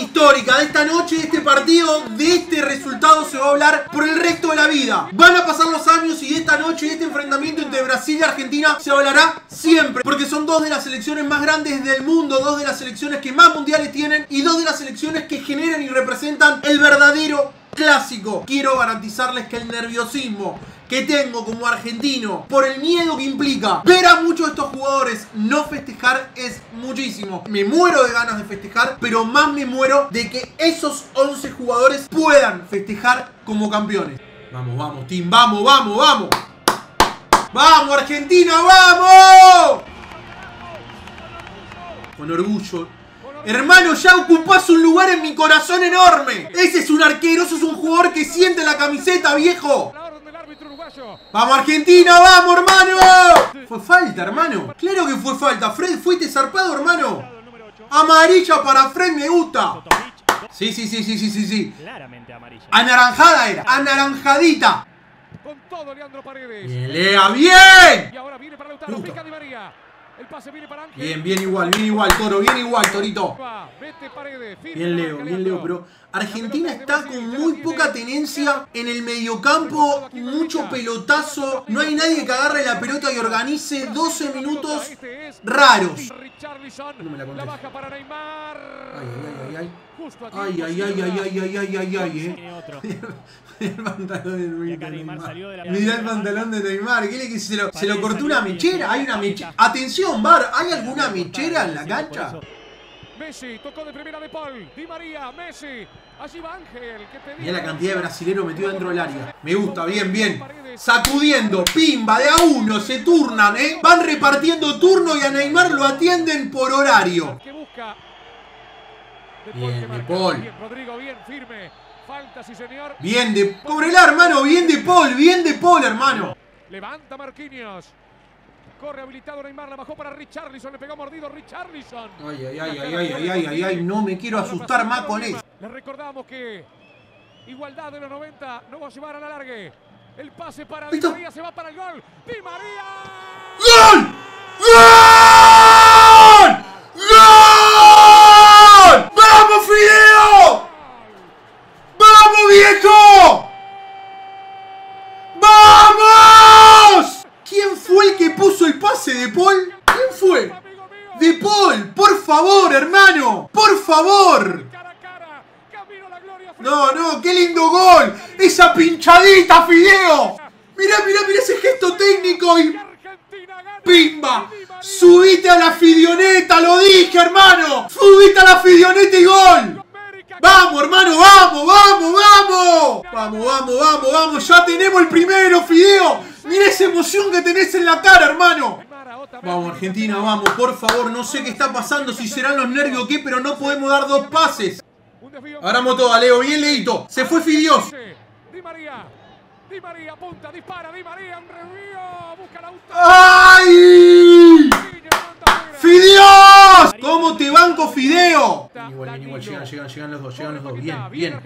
histórica de esta noche, de este partido, de este resultado se va a hablar por el resto de la vida. Van a pasar los años y de esta noche, de este enfrentamiento entre Brasil y Argentina se hablará siempre, porque son dos de las selecciones más grandes del mundo, dos de las selecciones que más mundiales tienen y dos de las selecciones que generan y representan el verdadero clásico. Quiero garantizarles que el nerviosismo que tengo como argentino por el miedo que implica ver a muchos de estos jugadores no festejar es muchísimo. Me muero de ganas de festejar, pero más me muero de que esos 11 jugadores puedan festejar como campeones. Vamos, vamos, team, vamos, vamos, vamos. ¡Vamos, Argentina, vamos! Con orgullo. Hermano, ya ocupás un lugar en mi corazón enorme. Ese es un arquero, ese es un jugador que siente la camiseta, viejo. ¡Vamos, Argentina! ¡Vamos, hermano! Fue falta, hermano. Claro que fue falta. Fred, fuiste zarpado, hermano. Amarilla para Fred, me gusta. Sí. Anaranjada era. Anaranjadita. Con todo, Leandro Paredes. ¡Bien, Lea! ¡Bien! Y ahora viene para Lautaro, pica Di María. El pase viene para Ángel. Bien igual, Toro, bien igual, Torito. Bien Leo, pero Argentina está con muy poca tenencia en el mediocampo, mucho pelotazo, no hay nadie que agarre la pelota y organice. 12 minutos raros. No me la conté. Ay, Mirá el pantalón de Neymar. ¿Se lo cortó una mechera? Hay una mechera. Atención, VAR, ¿hay alguna mechera en la cancha? Messi tocó de primera de Paul. Di María, Messi. Allí va Ángel. Mirá la cantidad de brasileros metido dentro del área. Me gusta, bien. Sacudiendo, pimba, de a uno, se turnan, ¿eh? Van repartiendo turno y a Neymar lo atienden por horario. Bien, de Paul. Rodrigo, bien, firme. Falta, sí, señor. Bien de... ¡Cóbrela, hermano! Bien de Paul, hermano. Levanta Marquinhos. Corre habilitado Neymar, la bajó para Richarlison, le pegó mordido Richarlison. Ay, no me quiero asustar más con eso. Les recordamos que igualdad de los 90 no va a llevar a la largue. El pase para Di María, se va para el gol. ¡Di María! ¡Gol! ¡Gol! ¡Gol! ¡Vamos, Fideo! ¡Vamos, viejo! ¡Vamos! ¿Quién fue el que puso el pase de Paul? ¿Quién fue? ¡De Paul! ¡Por favor, hermano! ¡Por favor! No, qué lindo gol. Esa pinchadita, Fideo. Mirá ese gesto técnico y... ¡Pimba! ¡Subite a la Fidioneta! ¡Lo dije, hermano! ¡Subite a la Fidioneta y gol! ¡Vamos, hermano! ¡Vamos! ¡Vamos! ¡Ya tenemos el primero, Fideo! ¡Mirá esa emoción que tenés en la cara, hermano! Vamos, Argentina, vamos, por favor. No sé qué está pasando, si serán los nervios o qué, pero no podemos dar dos pases. Agarramos todo, Leo. Bien, Leito. Se fue Fidios. Di María, apunta, dispara, Di María, un revio, busca la auto. ¡Ay! ¡Fideos! ¿Cómo te banco, Fideo? Bien, igual, llegan los dos, bien.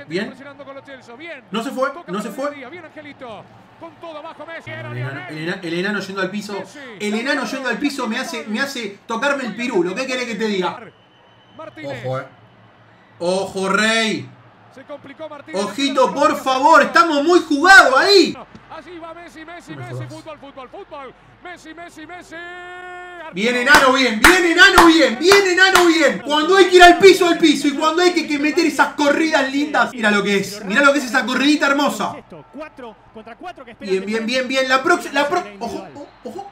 No se fue. El enano yendo al piso. Me hace tocarme el pirulo. ¿Qué querés que te diga? Ojo, Ojo, Rey. Ojito, por favor, estamos muy jugados ahí. Así va Messi, fútbol. Messi. Bien enano, bien. Cuando hay que ir al piso y cuando hay que meter esas corridas lindas. Mira lo que es esa corridita hermosa. Bien. La próxima. Ojo.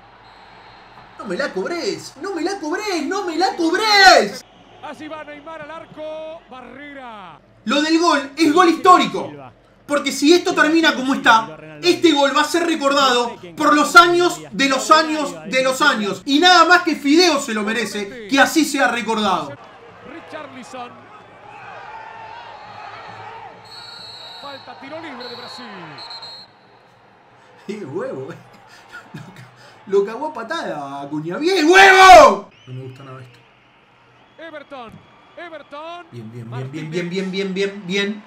No me la cobrés. Así va Neymar al arco, barrera. Lo del gol es gol histórico, porque si esto termina como está, este gol va a ser recordado por los años de los años de los años. Y nada más que Fideo se lo merece, que así sea recordado. Richarlison. Falta, tiro libre de Brasil. ¡Qué huevo! Lo cagó a patada, Acuña. ¡Bien, huevo! No me gusta nada esto. Everton. Bien.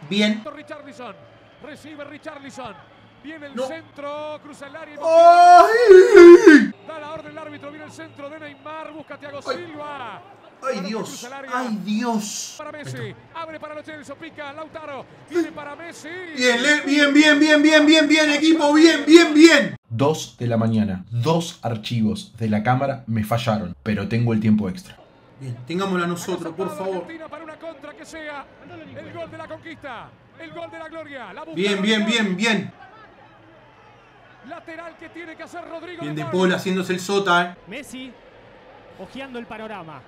Richarlison. Recibe Richarlison. Viene el centro, cruza el área. ¡Ay! Da la orden el árbitro, viene el centro de Neymar, busca Thiago Silva. ¡Ay, Dios! ¡Ay, Dios! Para Messi. Abre para los Chelsea, pica Lautaro. Viene para Messi. Bien, equipo. Bien. 2 de la mañana. 2 archivos de la cámara me fallaron, pero tengo el tiempo extra. Bien, tengámosla nosotros, por favor. Para una contra que sea el gol de la conquista, el gol de la gloria. Bien. Lateral que tiene que hacer Rodrigo. Bien de Paul haciéndose el sota, Messi ojeando el panorama.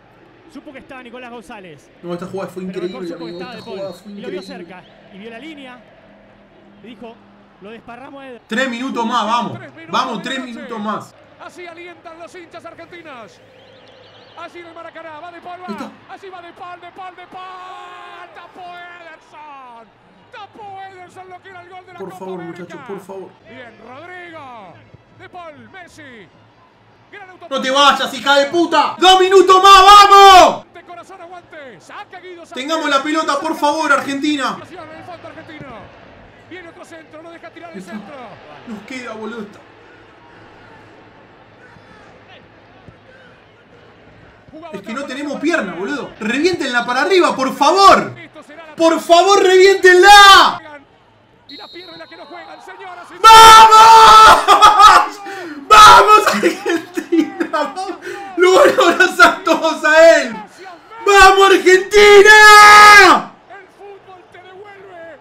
Supo que estaba Nicolás González. No, esta jugada fue increíble, amigo. Esta jugada fue increíble. Y lo vio cerca. Y vio la línea. Le dijo, lo desparramos a Ederson. 3 minutos más, vamos. Vamos, 3 minutos más. Así alientan los hinchas argentinos. Así en el Maracaná. Va de Paul, va. Así va de Paul, de Paul. Tapó Ederson. Lo que era el gol de la Copa América. Por favor, muchachos, por favor. Bien, Rodrigo. De Paul, Messi. No te vayas, hija de puta. 2 minutos más, vamos. Tengamos la pelota, por favor, Argentina. Viene otro centro, no deja tirar el centro. Nos queda, boludo. Es que no tenemos pierna, boludo. Reviéntenla para arriba, por favor. Por favor, reviéntenla. Y la pierna la que no juegan, señoras y señores. ¡Vamos! ¡Vamos, Argentina! ¡Lo van a abrazar todos a él! ¡Vamos, Argentina! El fútbol te devuelve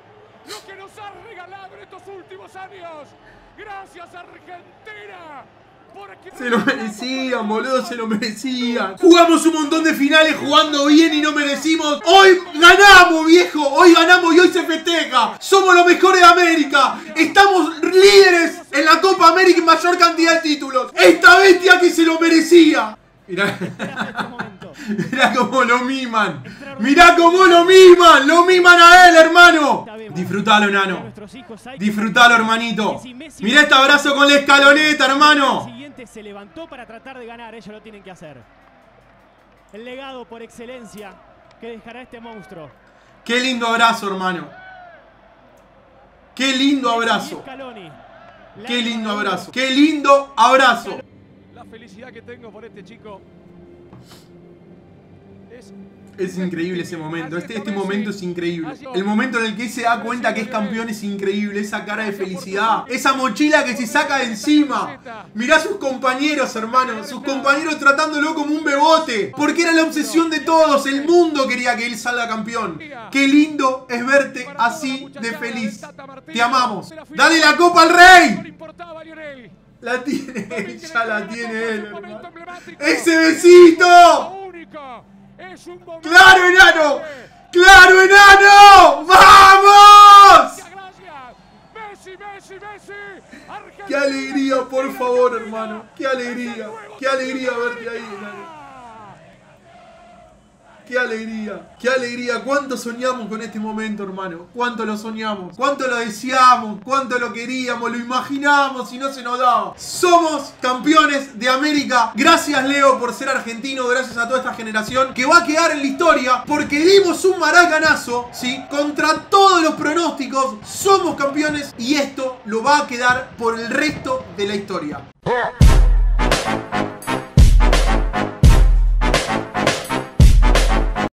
lo que nos has regalado en estos últimos años. ¡Gracias, Argentina! Se lo merecían, boludo, se lo merecían. Jugamos un montón de finales jugando bien y no merecimos. Hoy ganamos, viejo. Hoy ganamos y hoy se festeja. Somos los mejores de América. Estamos líderes en la Copa América en mayor cantidad de títulos. Esta bestia que se lo merecía. Mirá, mirá cómo lo miman. Mirá cómo lo miman. Lo miman a él, hermano. Disfrutalo, nano. Disfrutalo, hermanito. Mirá este abrazo con la escaloneta, hermano. Se levantó para tratar de ganar, ellos lo tienen que hacer. El legado por excelencia que dejará este monstruo. Qué lindo abrazo, hermano. Qué lindo abrazo. Qué lindo abrazo. Qué lindo abrazo. La felicidad que tengo por este chico es increíble ese momento. Este momento es increíble. El momento en el que se da cuenta que es campeón es increíble. Esa cara de felicidad. Esa mochila que se saca de encima. Mirá a sus compañeros, hermano. Sus compañeros tratándolo como un bebote. Porque era la obsesión de todos. El mundo quería que él salga campeón. Qué lindo es verte así de feliz. Te amamos. ¡Dale la copa al rey! La tiene él. Ya la tiene él, hermano. ¡Ese besito! ¡Claro, enano! ¡Claro, enano! ¡Vamos! ¡Qué alegría, por favor, hermano! ¡Qué alegría! ¡Qué alegría verte ahí, enano! ¡Qué alegría! ¡Qué alegría! ¡Cuánto soñamos con este momento, hermano! ¡Cuánto lo soñamos! ¡Cuánto lo deseamos! ¡Cuánto lo queríamos! ¡Lo imaginábamos y no se nos daba! ¡Somos campeones de América! Gracias, Leo, por ser argentino. Gracias a toda esta generación que va a quedar en la historia porque dimos un maracanazo, ¿sí? Contra todos los pronósticos. Somos campeones y esto lo va a quedar por el resto de la historia.